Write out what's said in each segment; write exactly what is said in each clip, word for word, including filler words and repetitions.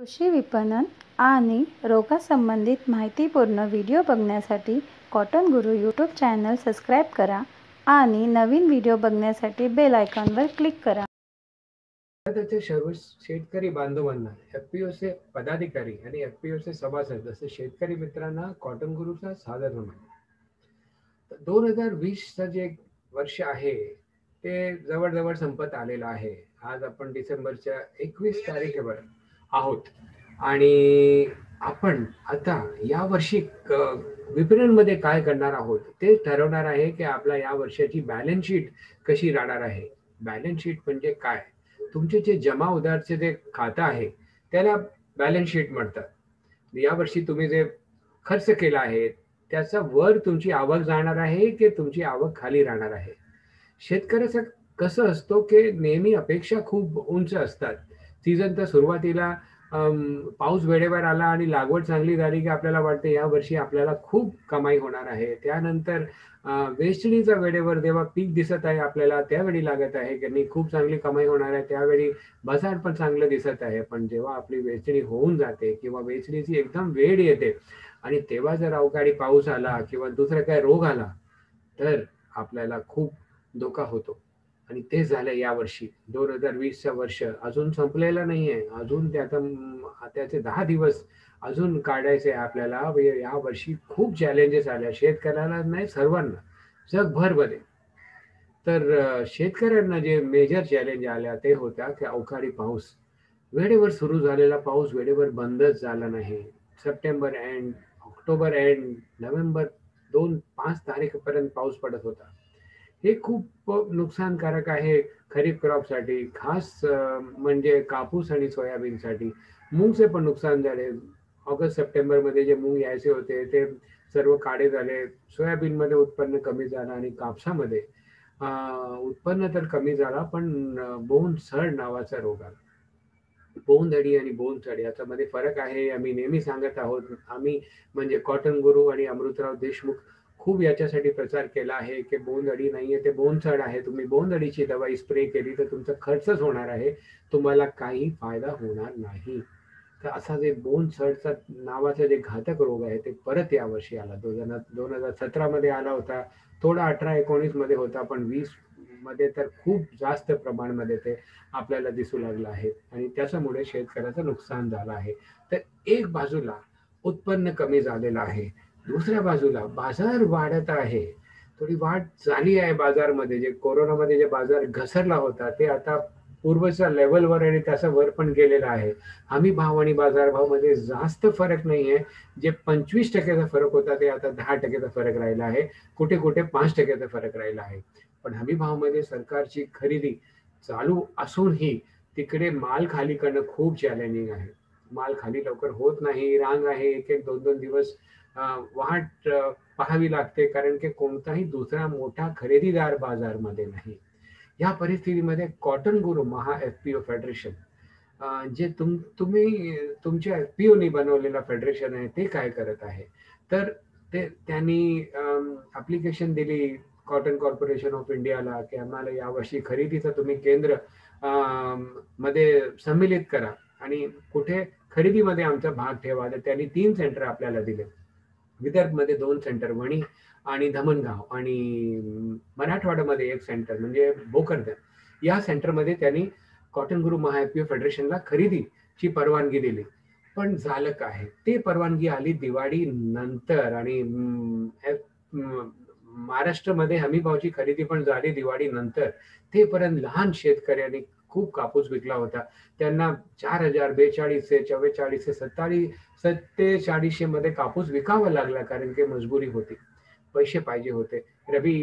कृषी विपणन आणि रोगासंबंधित माहितीपूर्ण व्हिडिओ बघण्यासाठी कॉटन गुरु यूट्यूब चॅनल सबस्क्राइब करा आणि नवीन व्हिडिओ बघण्यासाठी बेल आयकॉनवर क्लिक करा। भारताच्या सर्व शेतकरी बांधवांना एफपीओचे पदाधिकारी आणि एफपीओचे सभासद असे शेतकरी मित्रांना कॉटन गुरुचा सादर नमस्कार। दोन हजार वीस चा जे वर्ष आहे ते जवळजवळ संपत आलेला आहे। आज आपण डिसेंबरच्या एकवीस तारखेवर आहोत आणि आपण आता या वर्षी विपणन मध्ये काय करणार आहोत ते ठरवणार आहे की आपला या वर्षाची बॅलन्स शीट कशी राहणार आहे। बॅलन्स शीट म्हणजे काय, तुमचे जे जमा उधारचे जे खाते आहे त्याला बॅलन्स शीट म्हणतात। या वर्षी तुम्ही जे खर्च केला आहे त्याचा वर तुमची आवक जाणार आहे की तुमची आवक खाली राहणार आहे। शेतकऱ्याचं कसं असतो की नेहमी अपेक्षा खूप उंच असतात। सीजन तर सुरुवातीला पाऊस वेळेवर आला आणि लागवड चांगली झाली की आपल्याला वाटते या वर्षी आपल्याला खूप कमाई होणार आहे। त्यानंतर वेचणीचा वेळेवर जेव्हा पीक दिसत आहे आपल्याला त्यावेळी लागत आहे की नाही खूप चांगली कमाई होणार आहे, त्यावेळी बाजार पण चांगलं दिसत आहे। पण जेव्हा आपली वेचणी होऊन जाते किंवा वेचणीची एकदम वेळ येते आणि तेव्हा जर अवकाळी पाऊस आला किंवा दुसरा काही रोग आला तर आपल्याला खूप धोका होतो। आणि ते झाले या वर्षी दोन हजार वीस चा वर्ष अजून संपलेला नाहीये, अजून त्याचे दहा दिवस अजून काढायचे आपल्याला। या वर्षी खूप चॅलेंजेस आल्या शेतकऱ्याला नाही, सर्वांना जगभरमध्ये। तर शेतकऱ्यांना जे मेजर चॅलेंज आल्या ते होत्या की अवकाळी पाऊस, वेळेवर सुरू झालेला पाऊस वेळेवर बंदच झाला नाही। September and October and November दोन पाच तारखेपर्यंत पाऊस पडत होता। हे खूप नुकसानकारक आहे खरीप क्रॉप साठी, खास म्हणजे कापूस आणि सोयाबीन साठी। मूंगचे पण नुकसान झाले। ऑगस्ट सप्टेंबर मध्ये जे मूंग यायचे होते ते सर्व काळे झाले। सोयाबीन मध्ये उत्पन्न कमी झालं आणि कापसामध्ये उत्पन्न तर कमी झाला पण बोंडसड नावाचा रोग आला। बोंडअळी आणि बोंडसड याच्यामध्ये फरक आहे, आम्ही नेहमी सांगत आहोत। आम्ही म्हणजे कॉटन गुरु आणि अमृतराव देशमुख खूप याच्यासाठी प्रचार केला आहे की बोंडअळी नाहीये ते बोंडसड आहे। तुम्ही बोंडअळीची दवाई स्प्रे केली तर तुमचा खर्चच होणार आहे, तुम्हाला काही फायदा होणार नाही। तर असा जे बोंडसडचा नावाचा जे घातक रोग आहे ते परत यावर्षी आला। दोन दोन हजार सतरा मध्ये आला होता, थोडा अठरा एकोणीस मध्ये होता, पण वीस मध्ये तर खूप जास्त प्रमाणामध्ये ते आपल्याला दिसू लागलं आहे आणि त्याच्यामुळे शेतकऱ्याचं नुकसान झालं आहे। तर एक बाजूला उत्पन्न कमी झालेलं आहे, दुसऱ्या बाजूला बाजार वाढत आहे, थोडी वाढ झाली आहे बाजारमध्ये। जे कोरोनामध्ये जे बाजार घसरला होता ते आता पूर्वच्या लेवलवर आणि त्याचा वर पण गेलेला आहे। हमी भाव आणि बाजारभाव मध्ये जास्त फरक नाहीये, जे पंचवीस टक्क्याचा फरक होता ते आता दहा टक्क्याचा फरक राहिला आहे, कुठे कुठे पाच टक्क्याचा फरक राहिला आहे। पण हमी भाव मध्ये सरकारची खरेदी चालू असूनही तिकडे माल खाली करणं खूप चॅलेंजिंग आहे। माल खाली लवकर होत नाही, रांग आहे, एक एक दोन दोन दिवस वाट पाहावी लागते, कारण की कोणताही दुसरा मोठा खरेदीदार बाजारमध्ये नाही। या परिस्थितीमध्ये कॉटन गुरु महा एफपीओ फेडरेशन जे तुम तुम्ही तुमच्या एफपीओनी बनवलेला फेडरेशन आहे ते काय करत आहे तर ते त्यांनी ॲप्लिकेशन दिली कॉटन कॉर्पोरेशन ऑफ इंडियाला की आम्हाला यावर्षी खरेदीचं तुम्ही केंद्र मध्ये संमिलित करा आणि कुठे खरेदीमध्ये आमचा भाग ठेवा। तर त्यांनी तीन सेंटर आपल्याला दिले, विदर्भमध्ये दोन सेंटर वणी आणि धमनगाव आणि मराठवाड्यामध्ये एक सेंटर म्हणजे भोकरदन। या सेंटरमध्ये त्यांनी कॉटन गुरु महाएफपीओ फेडरेशनला खरेदीची परवानगी दिली। पण झालं काय, ते परवानगी आली दिवाळी नंतर आणि महाराष्ट्रामध्ये हमीभावची खरेदी पण झाली दिवाळी नंतर। ते पर्यंत लहान शेतकऱ्यांनी खूप कापूस विकला होता, त्यांना चार हजार बेचाळीसशे चव्वेचाळीसशे सत्तावीस सत्तेचाळीसशे मध्ये कापूस विकावा लागला, कारण की मजबुरी होती, पैसे पाहिजे होते, रबी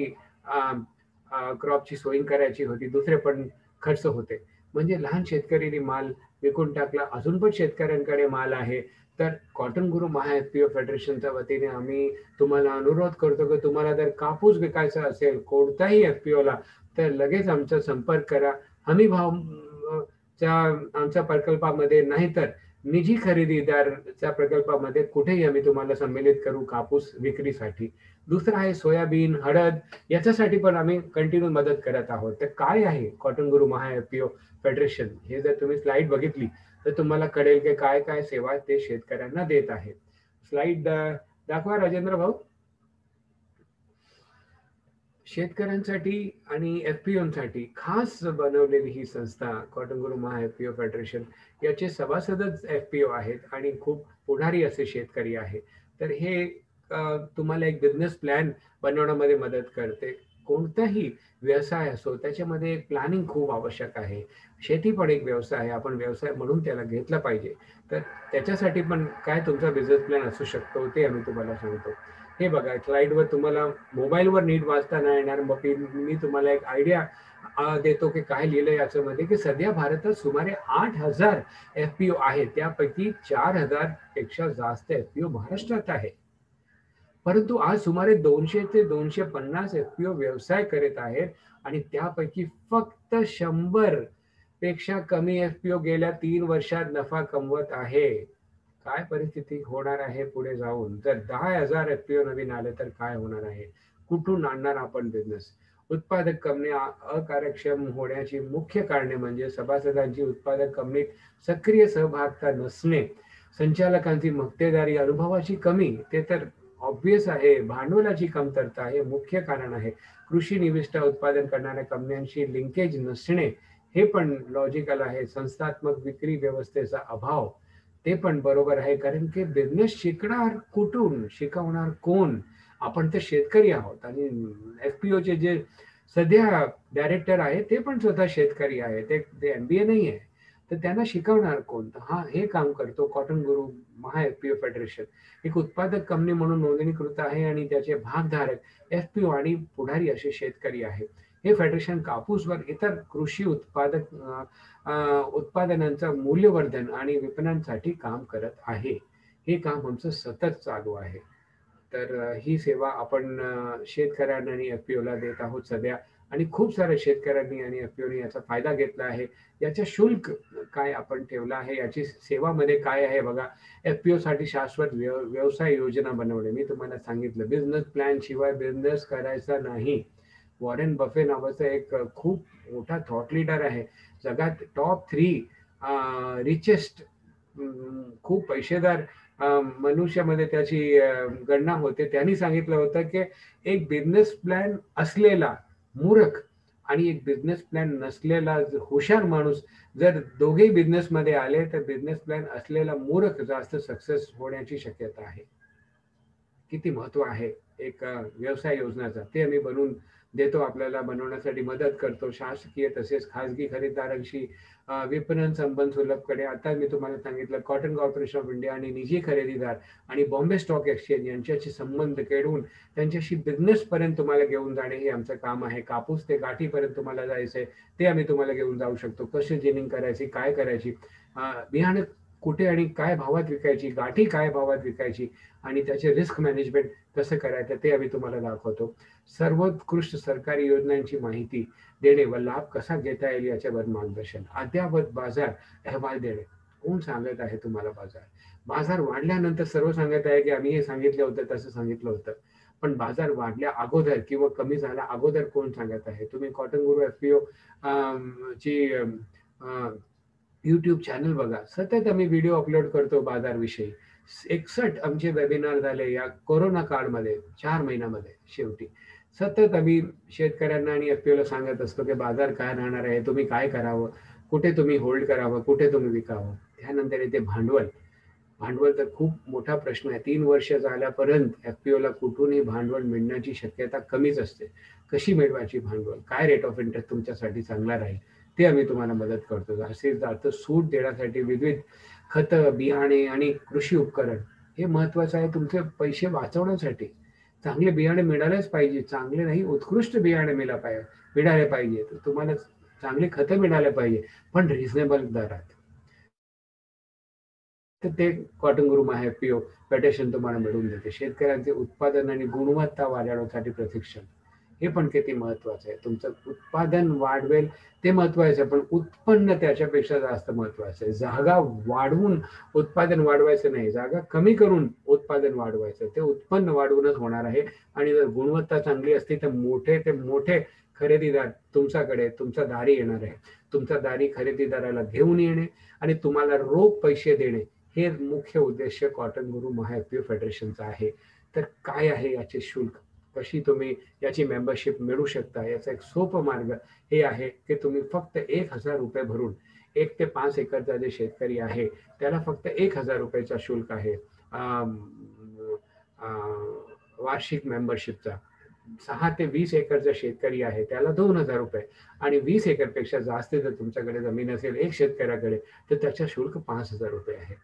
क्रॉपची सोयी करायची होती, दुसरे पण खर्च होते। म्हणजे लहान शेतकऱ्यांनी माल विकून टाकला, अजून पण शेतकऱ्यांकडे माल आहे। तर कॉटन गुरु महाएफपीओ फेडरेशनच्या वतीने आम्ही तुम्हाला अनुरोध करतो की तुम्हाला जर कापूस विकायचा असेल कोणताही एफपीओला तर लगेच आमचा संपर्क करा। हमी भाव आमच्या प्रकल्पामध्ये नाहीतर निजी खरेदीदारच्या प्रकल्पामध्ये कुठेही आम्ही तुम्हाला संमिलित करू कापूस विक्रीसाठी। दुसरं आहे सोयाबीन हळद, याच्यासाठी पण आम्ही कंटिन्यू मदत करत आहोत। तर काय आहे कॉटन गुरु महाएफपीओ फेडरेशन, हे जर तुम्ही स्लाइड बघितली तर तुम्हाला कळेल की काय काय सेवा ते शेतकऱ्यांना देत आहेत। स्लाइड दाखवा राजेंद्र भाऊ। शेतकऱ्यांसाठी आणि एफपीओसाठी खास बनवलेली ही संस्था कॉटन गुरु महा एफपीओ फेडरेशन याचे सभासदच एफपीओ आहेत आणि खूप पुढारी असे शेतकरी आहेत। तर हे तुम्हाला एक बिझनेस प्लॅन बनवण्यामध्ये मदत करते। कोणताही व्यवसाय असो त्याच्यामध्ये एक प्लॅनिंग खूप आवश्यक आहे। शेती पण एक व्यवसाय आहे, आपण व्यवसाय म्हणून त्याला घेतला पाहिजे। तर त्याच्यासाठी पण काय तुमचा बिझनेस प्लॅन असू शकतो ते आम्ही तुम्हाला सांगतो। हे बघा स्लाइडवर तुम्हाला मोबाईलवर नीट वाचता नाही येणार, मग मी तुम्हाला एक आयडिया देतो की काय लिहिलं याच्यामध्ये की सध्या भारतात सुमारे आठ हजार एफपीओ आहेत, त्यापैकी चार हजार पेक्षा जास्त एफपीओ महाराष्ट्रात आहे। परंतु आज सुमारे दोनशे ते दोनशे पन्नास एफपीओ व्यवसाय करीत आहेत आणि त्यापैकी फक्त शंभर पेक्षा कमी एफपीओ गेल्या तीन वर्षात नफा कमवत आहे। काय परिस्थिती होणार आहे पुढे जाऊन? जर दहा हजार एफपीओ नवीन आले तर काय होणार आहे? कुठून आणणार आपण बिझनेस? उत्पादक कंपन्या अकार्यक्षम होण्याची मुख्य कारणे म्हणजे सभासदांची उत्पादक कंपनीत सक्रिय सहभागिता नसणे, संचालकांची मक्तेदारी, अनुभवाची कमी ते तर ऑब्वियस आहे, भांडवलाची कमतरता हे मुख्य कारण आहे, कृषी निविष्ठा उत्पादन करणाऱ्या कंपन्यांशी लिंकेज नसणे हे पण लॉजिकल आहे, संस्थात्मक विक्री व्यवस्थेचा अभाव ते पण बरोबर आहे, कारण की बिझनेस शिकणार कुठून, शिकवणार कोण? आपण ते शेतकरी आहोत आणि एफपीओ चे जे सध्या डायरेक्टर आहेत ते पण स्वतः शेतकरी आहेत, ते एमबीए नाही आहे, तर त्यांना शिकवणार कोण? हा हे काम करतो कॉटन गुरु महा एफपीओ फेडरेशन। एक उत्पादक कंपनी म्हणून नोंदणीकृत आहे आणि त्याचे भागधारक एफपीओ आणि पुढारी असे शेतकरी आहेत। हे फेडरेशन कापूसवर इतर कृषी उत्पादक उत्पादनांचा मूल्यवर्धन आणि विपणनासाठी काम करत आहे। हे काम आमचं सतत चालू आहे। तर ही सेवा आपण शेतकऱ्यांना आणि एफपीओला देत आहोत सध्या आणि खूप सारे शेतकऱ्यांनी आणि एफपीओने याचा फायदा घेतला आहे। याचे शुल्क काय आपण ठेवला आहे, याची सेवा मध्ये काय आहे बघा। एफपीओ साठी शाश्वत व्यवसाय योजना बनवणे, मी तुम्हाला सांगितलं बिझनेस प्लॅन शिवाय बिझनेस करायचा नाही। वॉरेन बफेट नावाचा एक खूप मोठा थॉट लीडर आहे, जगात टॉप थ्री रिचेस्ट खूप पैसेदार मनुष्यामध्ये त्याची गणना होते। त्यांनी सांगितलं होतं की एक बिझनेस प्लॅन असलेला मूर्ख आणि एक बिझनेस प्लॅन नसलेला हुशार माणूस जर दोघे बिझनेस मध्ये आले तर बिझनेस प्लॅन असलेला मूर्ख जास्त सक्सेस होण्याची शक्यता आहे। किती महत्व आहे एक व्यवसाय योजनाचा, ते आम्ही बनवून देतो, आपल्याला बनवण्यासाठी मदत करतो। शासकीय तसेच खासगी खरेदीदारांशी विपणन संबंध सुलभ करणे, आता मी तुम्हाला सांगितलं कॉटन कॉर्पोरेशन ऑफ इंडिया आणि निजी खरेदीदार आणि बॉम्बे स्टॉक एक्सचेंज यांच्याशी संबंध केळवून त्यांच्याशी बिझनेसपर्यंत तुम्हाला घेऊन जाणे हे आमचं काम आहे। कापूस ते गाठीपर्यंत तुम्हाला जायचं आहे ते आम्ही तुम्हाला घेऊन जाऊ शकतो। कशी जिनिंग करायची, काय करायची, बियाणं कुठे आणि काय भावात विकायची, गाठी काय भावात विकायची आणि त्याचे रिस्क मॅनेजमेंट कसं करायचं ते आम्ही तुम्हाला दाखवतो। सर्वोत्कृष्ट सरकारी योजनांची माहिती देणे व लाभ कसा घेता येईल याच्यावर मार्गदर्शन। अद्यावत बाजार अहवाल देणे, कोण सांगत आहे तुम्हाला बाजार? बाजार वाढल्यानंतर सर्व सांगत आहे की आम्ही हे सांगितलं होतं तसं सांगितलं होतं, पण बाजार वाढल्या अगोदर किंवा कमी झाला अगोदर कोण सांगत आहे? तुम्ही कॉटन गुरु एफपीओ ची यूट्यूब चॅनल बघा, सतत आम्ही व्हिडिओ अपलोड करतो बाजारविषयी। एकसठ आमचे वेबिनार झाले या कोरोना काळामध्ये चार महिन्यामध्ये, शेवटी सतत आम्ही शेतकऱ्यांना आणि एफपीओला सांगत असतो की बाजार काय राहणार आहे, तुम्ही काय करावं, कुठे तुम्ही होल्ड करावं, कुठे तुम्ही विकावं। त्यानंतर येते भांडवल। भांडवल तर खूप मोठा प्रश्न आहे, तीन वर्ष झाल्यापर्यंत एफपीओला कुठूनही भांडवल मिळण्याची शक्यता कमीच असते। कशी मिळवायची भांडवल, काय रेट ऑफ इंटरेस्ट तुमच्यासाठी चांगला राहील ते आम्ही तुम्हाला मदत करतो। जास्तीत जास्त सूट देण्यासाठी विविध खत, बियाणे आणि कृषी उपकरण हे महत्त्वाचं आहे तुमचे पैसे वाचवण्यासाठी। चांगले बियाणे मिळालेच पाहिजे, चांगले नाही उत्कृष्ट बियाणे मिळाले पाहिजे मिळाले पाहिजे तर तुम्हाला चांगले खत मिळाले पाहिजे पण रिझनेबल दरात। तर ते कॉटन गुरु महा एफपीओ फेडरेशन तुम्हाला मिळवून देते। शेतकऱ्यांचे उत्पादन आणि गुणवत्ता वाढवण्यासाठी प्रशिक्षण हे पण किती महत्वाचं आहे। तुमचं उत्पादन वाढवेल ते महत्वाचं आहे पण उत्पन्न त्याच्यापेक्षा जास्त महत्वाचं आहे। जागा वाढवून उत्पादन वाढवायचं नाही, जागा कमी करून उत्पादन वाढवायचं, ते उत्पन्न वाढवूनच होणार आहे। आणि जर गुणवत्ता चांगली असते तर मोठे ते मोठे खरेदीदार तुमच्याकडे तुमच्या दारी येणार आहे। तुमचा दारी खरेदीदाराला घेऊन येणे आणि तुम्हाला रोख पैसे देणे हे मुख्य उद्देश्य कॉटन गुरु महाएफपीओ फेडरेशनचा आहे। तर काय आहे याचे शुल्क, कशी तुम्ही याची मेंबरशिप मिळू शकता, याचा एक सोपा मार्ग हे आहे की तुम्ही फक्त एक हजार रुपये भरून एक ते पांच एकरचा जे शेतकरी आहे त्याला फक्त एक हजार रुपयाचा शुल्क आहे वार्षिक मेंबरशिपचा। सहा ते वीस एकरचा शेतकरी आहे त्याला दोन हजार रुपये आणि वीस एकरपेक्षा जास्त जर तुमच्याकडे जमीन असेल एक शेतकऱ्याकडे तर त्याचा शुल्क पांच हजार रुपये आहे।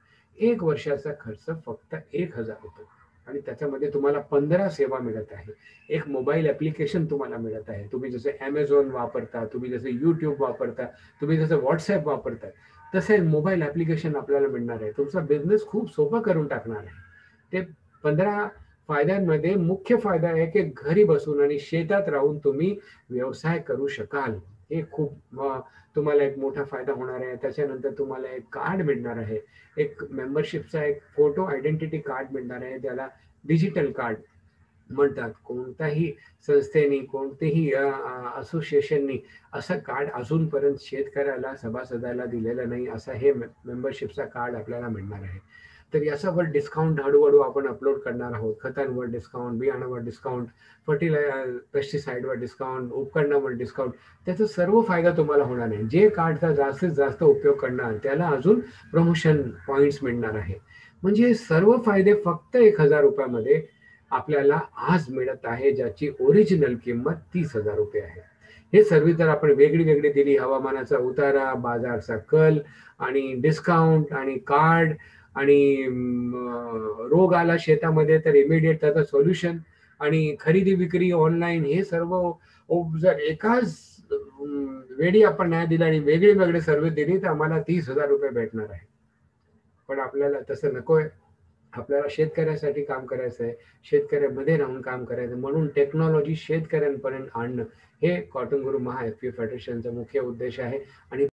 एक वर्षाचा खर्च फक्त एक हजार रुपये आणि त्याच्यामध्ये तुम्हाला पंधरा सेवा मिळत आहे, एक मोबाईल ॲप्लिकेशन तुम्हाला मिळत आहे। तुम्ही जसे ॲमेझॉन वापरता, तुम्ही जसे यूट्यूब वापरता, तुम्ही जसे व्हॉट्सॲप वापरता, तसे मोबाईल ॲप्लिकेशन आपल्याला मिळणार आहे। तुमचा बिझनेस खूप सोपा करून टाकणार आहे। ते पंधरा फायद्यांमध्ये मुख्य फायदा आहे की घरी बसून आणि शेतात राहून तुम्ही व्यवसाय करू शकाल। हे खूप तुम्हाला एक मोठा फायदा होणार आहे। त्याच्यानंतर तुम्हाला एक कार्ड मिळणार आहे, एक मेंबरशिपचा एक फोटो आयडेंटिटी कार्ड मिळणार आहे, त्याला डिजिटल कार्ड म्हणतात। कोणत्याही संस्थेने, कोणतेही असोसिएशननी असं कार्ड अजूनपर्यंत शेतकऱ्याला सभासदाला दिलेलं नाही, असं हे मेंबरशिपचा कार्ड आपल्याला मिळणार आहे। तर याच्यावर डिस्काउंट हळूहळू आपण अपलोड करणार आहोत। खतांवर डिस्काउंट, बियाणांवर डिस्काउंट, फर्टिलायझर पेस्टिसाइडवर डिस्काउंट, उपकरणांवर डिस्काउंट, त्याचा सर्व फायदा तुम्हाला होणार आहे। जे कार्डचा जास्तीत जास्त उपयोग करणार त्याला अजून प्रमोशन पॉइंट्स मिळणार आहे। म्हणजे सर्व फायदे फक्त एक हजार रुपयामध्ये आपल्याला आज मिळत आहे, ज्याची ओरिजिनल किंमत तीस हजार रुपये आहे। हे सर्विस जर आपण वेगळी वेगळी दिली, हवामानाचा उतारा, बाजारचा कल आणि डिस्काउंट आणि कार्ड आणि रोग आला शेतामध्ये तर इमिडिएट त्याचं सोल्युशन आणि खरेदी विक्री ऑनलाईन, हे सर्व जर एकाच वेळी आपण नाही दिला आणि वेगळी वेगळी सर्व्हिस दिली तर आम्हाला तीस हजार रुपये भेटणार आहे। पण आपल्याला तसं नको आहे, आपल्याला शेतकऱ्यासाठी काम करायचं आहे, शेतकऱ्यामध्ये राहून काम करायचं, म्हणून टेक्नॉलॉजी शेतकऱ्यांपर्यंत आणणं हे कॉटन गुरु महा एफपीओ फेडरेशनचा मुख्य उद्देश आहे। आणि